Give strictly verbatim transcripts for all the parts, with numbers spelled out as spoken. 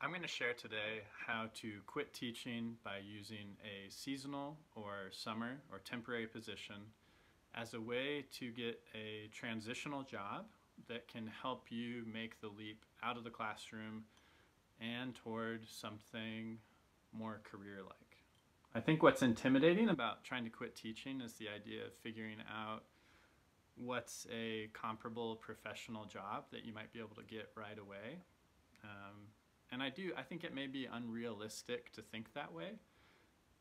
I'm going to share today how to quit teaching by using a seasonal or summer or temporary position as a way to get a transitional job that can help you make the leap out of the classroom and toward something more career-like. I think what's intimidating about trying to quit teaching is the idea of figuring out what's a comparable professional job that you might be able to get right away. Um, and I do, I think it may be unrealistic to think that way,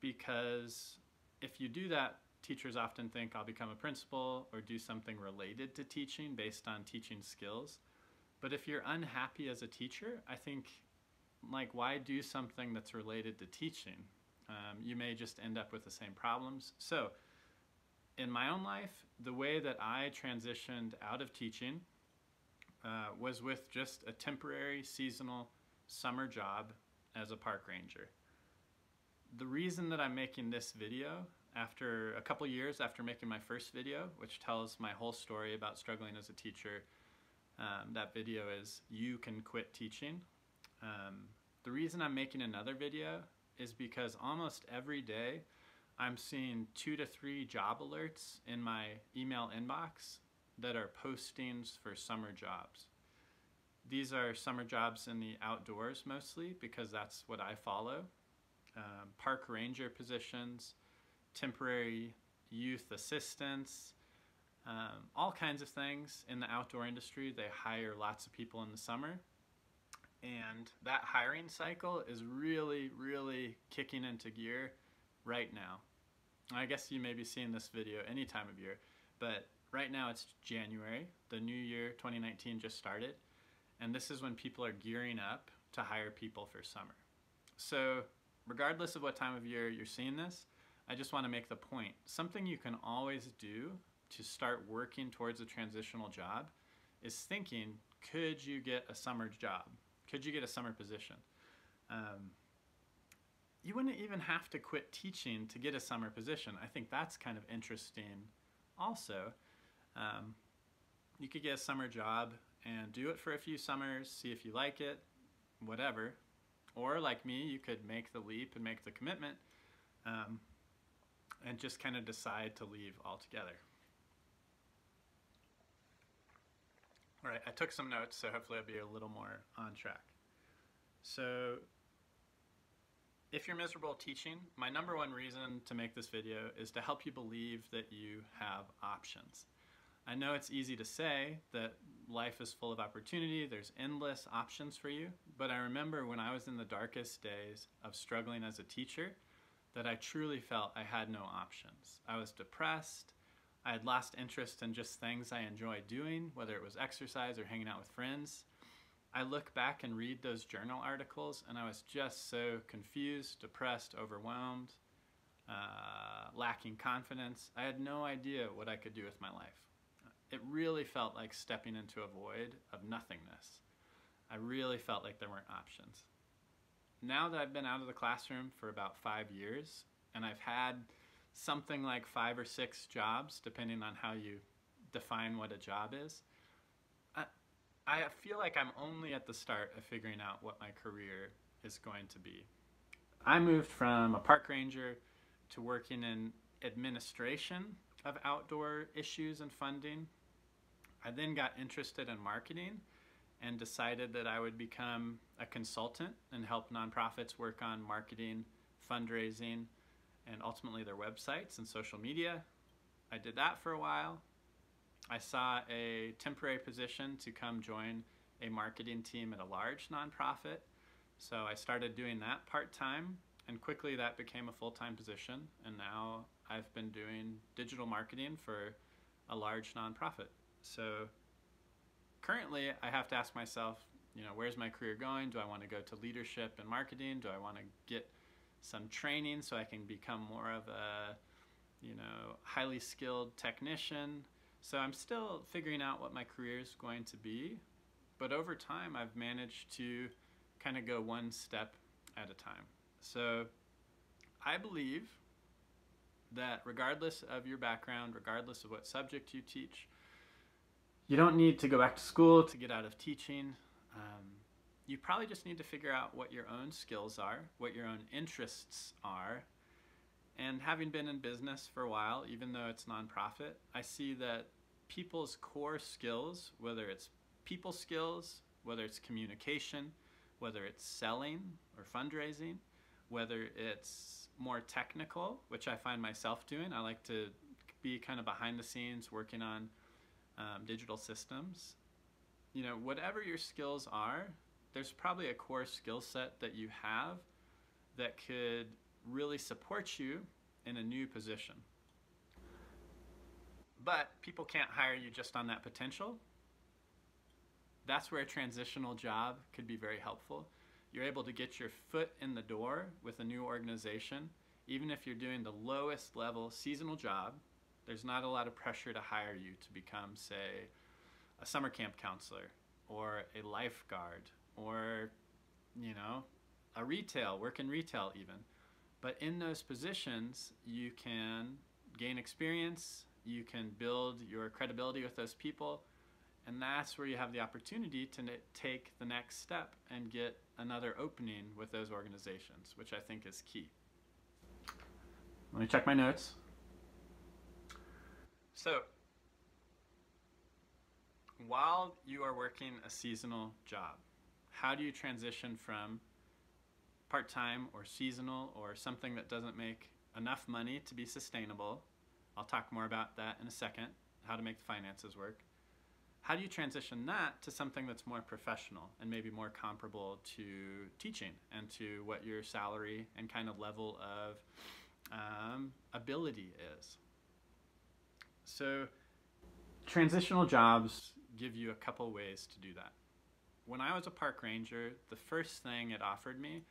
because if you do that, teachers often think I'll become a principal or do something related to teaching based on teaching skills. But if you're unhappy as a teacher, I think, like, why do something that's related to teaching? Um, you may just end up with the same problems. So in my own life, the way that I transitioned out of teaching uh, was with just a temporary seasonal summer job as a park ranger. The reason that I'm making this video, after a couple years after making my first video, which tells my whole story about struggling as a teacher, um, that video is "You Can Quit Teaching." Um, the reason I'm making another video is because almost every day I'm seeing two to three job alerts in my email inbox that are postings for summer jobs. These are summer jobs in the outdoors mostly, because that's what I follow. Um, park ranger positions, temporary youth assistants, um, all kinds of things in the outdoor industry. They hire lots of people in the summer. And that hiring cycle is really, really kicking into gear right now. I guess you may be seeing this video any time of year, but right now it's January. The new year, twenty nineteen, just started, and this is when people are gearing up to hire people for summer. So regardless of what time of year you're seeing this, I just want to make the point. Something you can always do to start working towards a transitional job is thinking, could you get a summer job? Could you get a summer position? Um, you wouldn't even have to quit teaching to get a summer position. I think that's kind of interesting also. Um, you could get a summer job and do it for a few summers, see if you like it, whatever. Or like me, you could make the leap and make the commitment um, and just kind of decide to leave altogether. All right, I took some notes, so hopefully I'll be a little more on track. So if you're miserable teaching, my number one reason to make this video is to help you believe that you have options. I know it's easy to say that life is full of opportunity, there's endless options for you, but I remember when I was in the darkest days of struggling as a teacher that I truly felt I had no options. I was depressed. I had lost interest in just things I enjoyed doing, whether it was exercise or hanging out with friends. I look back and read those journal articles, and I was just so confused, depressed, overwhelmed, uh, lacking confidence. I had no idea what I could do with my life. It really felt like stepping into a void of nothingness. I really felt like there weren't options. Now that I've been out of the classroom for about five years, and I've had something like five or six jobs, depending on how you define what a job is, I, I feel like I'm only at the start of figuring out what my career is going to be. I moved from a park ranger to working in administration of outdoor issues and funding. I then got interested in marketing and decided that I would become a consultant and help nonprofits work on marketing, fundraising, and ultimately their websites and social media. I did that for a while. I saw a temporary position to come join a marketing team at a large nonprofit. So I started doing that part-time, and quickly that became a full-time position. And now I've been doing digital marketing for a large nonprofit. So currently I have to ask myself, you know, where's my career going? Do I want to go to leadership and marketing? Do I want to get some training so I can become more of a, you know, highly skilled technician? So I'm still figuring out what my career is going to be, but over time I've managed to kind of go one step at a time. So I believe that regardless of your background, regardless of what subject you teach, you don't need to go back to school to get out of teaching. Um, you probably just need to figure out what your own skills are, what your own interests are. And having been in business for a while, even though it's nonprofit, I see that people's core skills, whether it's people skills, whether it's communication, whether it's selling or fundraising, whether it's more technical, which I find myself doing. I like to be kind of behind the scenes working on um, digital systems. You know, whatever your skills are, there's probably a core skill set that you have that could really support you in a new position. But people can't hire you just on that potential. That's where a transitional job could be very helpful. You're able to get your foot in the door with a new organization. Even if you're doing the lowest level seasonal job, there's not a lot of pressure to hire you to become, say, a summer camp counselor or a lifeguard or, you know, a retail, work in retail even. But in those positions, you can gain experience, you can build your credibility with those people, and that's where you have the opportunity to take the next step and get another opening with those organizations, which I think is key. Let me check my notes. So, while you are working a seasonal job, how do you transition from part-time or seasonal or something that doesn't make enough money to be sustainable? I'll talk more about that in a second, how to make the finances work. How do you transition that to something that's more professional and maybe more comparable to teaching and to what your salary and kind of level of um, ability is? So transitional jobs give you a couple ways to do that. When I was a park ranger, the first thing it offered me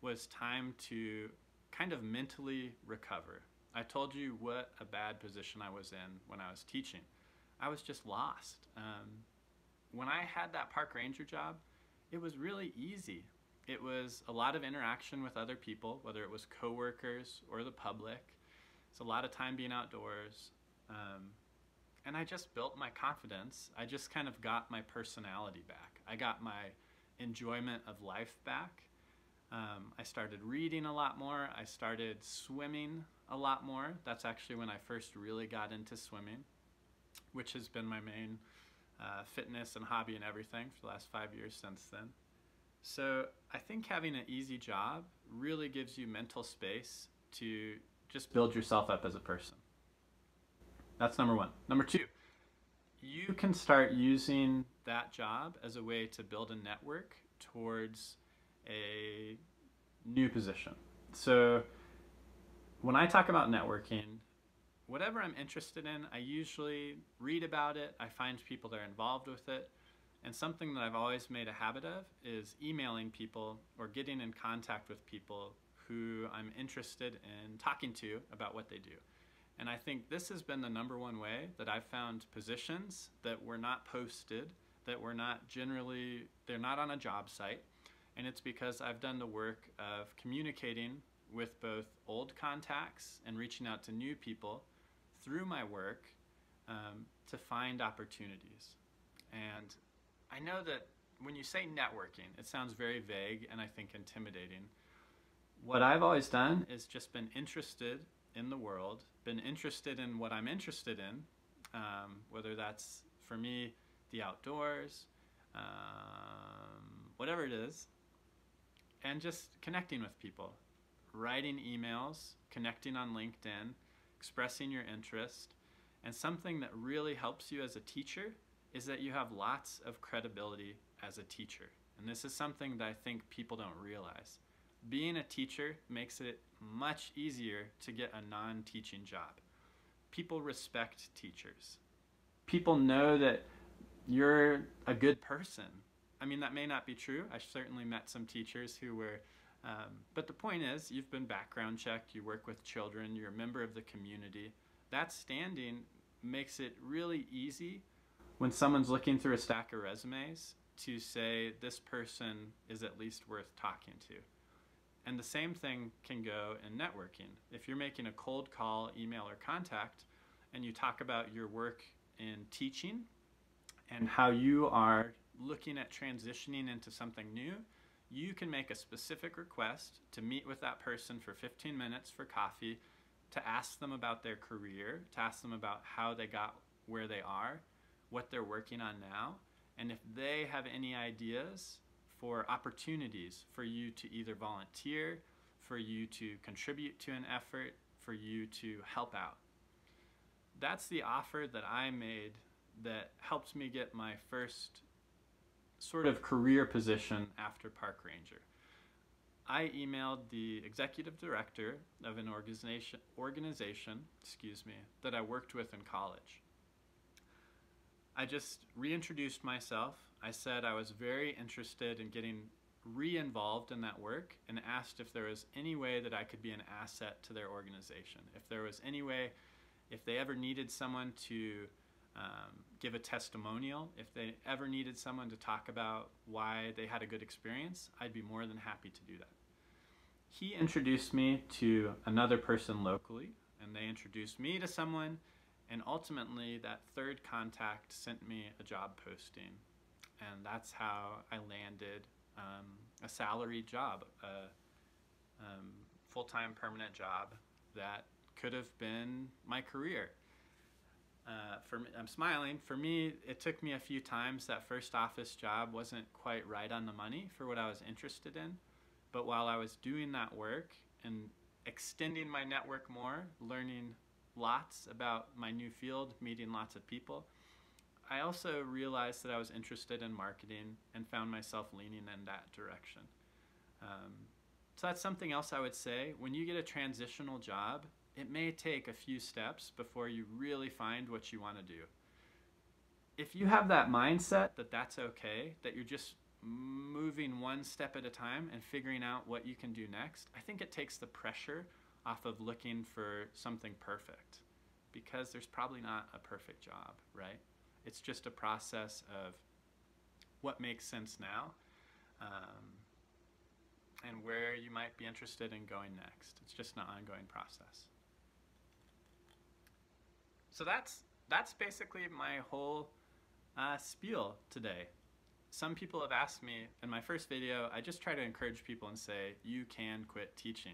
was time to kind of mentally recover. I told you what a bad position I was in when I was teaching. I was just lost. Um, when I had that park ranger job, it was really easy. It was a lot of interaction with other people, whether it was coworkers or the public. It's a lot of time being outdoors. Um, and I just built my confidence. I just kind of got my personality back. I got my enjoyment of life back. Um, I started reading a lot more. I started swimming a lot more. That's actually when I first really got into swimming, which has been my main uh, fitness and hobby and everything for the last five years since then. So I think having an easy job really gives you mental space to just build yourself up as a person. That's number one. Number two, you can start using that job as a way to build a network towards a new position. So when I talk about networking, whatever I'm interested in, I usually read about it, I find people that are involved with it, and something that I've always made a habit of is emailing people or getting in contact with people who I'm interested in talking to about what they do. And I think this has been the number one way that I've found positions that were not posted, that were not generally, they're not on a job site, and it's because I've done the work of communicating with both old contacts and reaching out to new people through my work um, to find opportunities. And I know that when you say networking, it sounds very vague and I think intimidating. What I've always done is just been interested in the world, been interested in what I'm interested in, um, whether that's, for me, the outdoors, um, whatever it is, and just connecting with people, writing emails, connecting on LinkedIn, expressing your interest. And something that really helps you as a teacher is that you have lots of credibility as a teacher. And this is something that I think people don't realize. Being a teacher makes it much easier to get a non-teaching job. People respect teachers. People know that you're a good person. I mean, that may not be true. I certainly met some teachers who were Um, but the point is, you've been background checked, you work with children, you're a member of the community. That standing makes it really easy when someone's looking through a stack of resumes to say, this person is at least worth talking to. And the same thing can go in networking. If you're making a cold call, email, or contact, and you talk about your work in teaching and how you are looking at transitioning into something new, you can make a specific request to meet with that person for fifteen minutes for coffee, to ask them about their career, to ask them about how they got where they are, what they're working on now, and if they have any ideas for opportunities for you to either volunteer, for you to contribute to an effort, for you to help out. That's the offer that I made that helped me get my first sort of career position after park ranger. I emailed the executive director of an organization, organization, excuse me, that I worked with in college. I just reintroduced myself. I said I was very interested in getting re-involved in that work and asked if there was any way that I could be an asset to their organization. If there was any way, if they ever needed someone to um, give a testimonial, if they ever needed someone to talk about why they had a good experience, I'd be more than happy to do that. He introduced me to another person locally, and they introduced me to someone, and ultimately that third contact sent me a job posting, and that's how I landed um, a salaried job, a um, full-time permanent job that could have been my career. Uh, for me, I'm smiling. For me, it took me a few times. That first office job wasn't quite right on the money for what I was interested in. But while I was doing that work and extending my network more, learning lots about my new field, meeting lots of people, I also realized that I was interested in marketing and found myself leaning in that direction. Um, so that's something else I would say. When you get a transitional job, it may take a few steps before you really find what you want to do. If you have that mindset that that's okay, that you're just moving one step at a time and figuring out what you can do next, I think it takes the pressure off of looking for something perfect, because there's probably not a perfect job, right? It's just a process of what makes sense now um, and where you might be interested in going next. It's just an ongoing process. So that's, that's basically my whole uh, spiel today. Some people have asked me, in my first video, I just try to encourage people and say, you can quit teaching.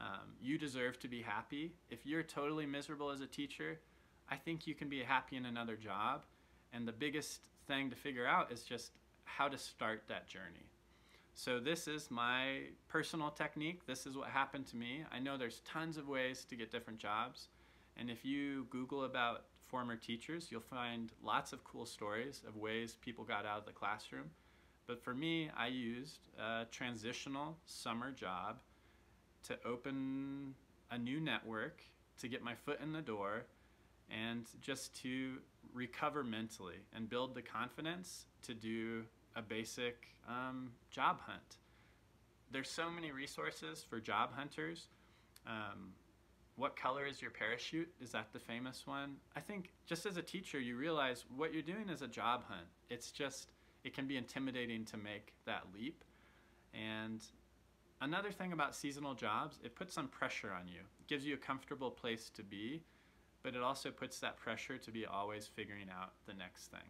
Um, you deserve to be happy. If you're totally miserable as a teacher, I think you can be happy in another job. And the biggest thing to figure out is just how to start that journey. So this is my personal technique. This is what happened to me. I know there's tons of ways to get different jobs. And if you Google about former teachers, you'll find lots of cool stories of ways people got out of the classroom. But for me, I used a transitional summer job to open a new network, to get my foot in the door, and just to recover mentally and build the confidence to do a basic um, job hunt. There's so many resources for job hunters. Um, What color is your parachute? Is that the famous one? I think just as a teacher, you realize what you're doing is a job hunt. It's just, it can be intimidating to make that leap. And another thing about seasonal jobs, it puts some pressure on you. It gives you a comfortable place to be, but it also puts that pressure to be always figuring out the next thing.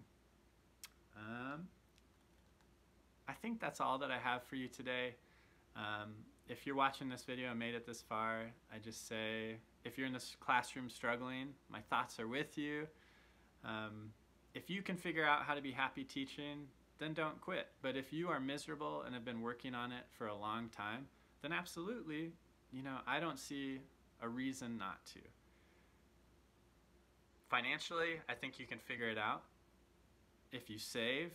Um, I think that's all that I have for you today. Um, If you're watching this video and made it this far, I just say, if you're in this classroom struggling, my thoughts are with you. Um, if you can figure out how to be happy teaching, then don't quit. But if you are miserable and have been working on it for a long time, then absolutely, you know, I don't see a reason not to. Financially, I think you can figure it out. If you save,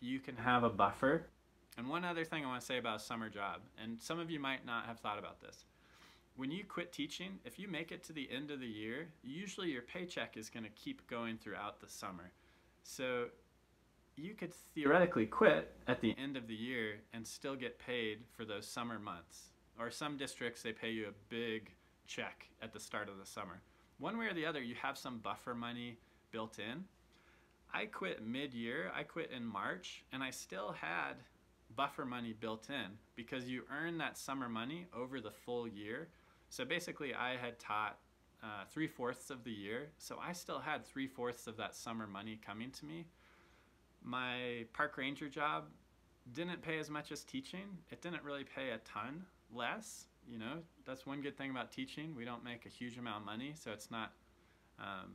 you can have a buffer. And one other thing I want to say about a summer job, and some of you might not have thought about this. When you quit teaching, if you make it to the end of the year, usually your paycheck is going to keep going throughout the summer. So you could theoretically quit at the end of the year and still get paid for those summer months. Or some districts, they pay you a big check at the start of the summer. One way or the other, you have some buffer money built in. I quit mid-year. I quit in March, and I still had buffer money built in, because you earn that summer money over the full year. So basically I had taught uh, three-fourths of the year, so I still had three-fourths of that summer money coming to me. My park ranger job didn't pay as much as teaching. It didn't really pay a ton less. You know, that's one good thing about teaching. We don't make a huge amount of money, so it's not um,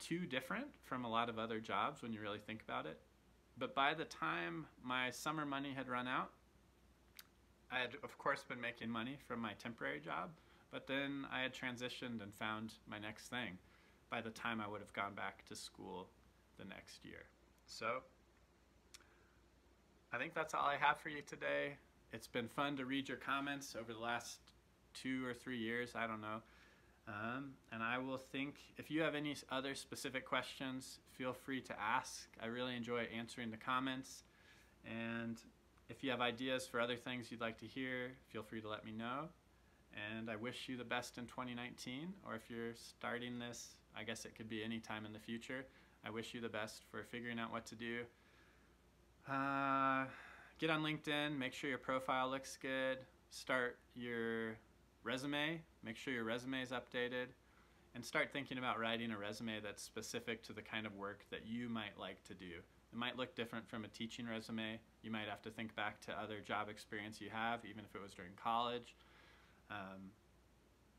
too different from a lot of other jobs when you really think about it. But by the time my summer money had run out, I had of course been making money from my temporary job, but then I had transitioned and found my next thing by the time I would have gone back to school the next year. So I think that's all I have for you today. It's been fun to read your comments over the last two or three years, I don't know. Um, and I will think, if you have any other specific questions, feel free to ask. I really enjoy answering the comments. And if you have ideas for other things you'd like to hear, feel free to let me know. And I wish you the best in twenty nineteen, or if you're starting this, I guess it could be any time in the future. I wish you the best for figuring out what to do. Uh, get on LinkedIn, make sure your profile looks good. Start your resume, make sure your resume is updated, and start thinking about writing a resume that's specific to the kind of work that you might like to do. It might look different from a teaching resume. You might have to think back to other job experience you have, even if it was during college. Um,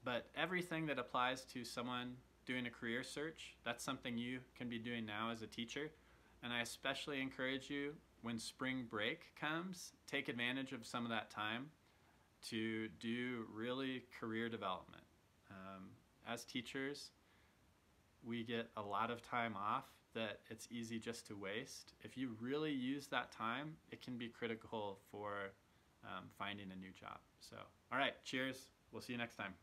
but everything that applies to someone doing a career search, that's something you can be doing now as a teacher. And I especially encourage you, when spring break comes, take advantage of some of that time to do really career development. Um, as teachers, we get a lot of time off that it's easy just to waste. If you really use that time, it can be critical for um, finding a new job. So, all right, cheers. We'll see you next time.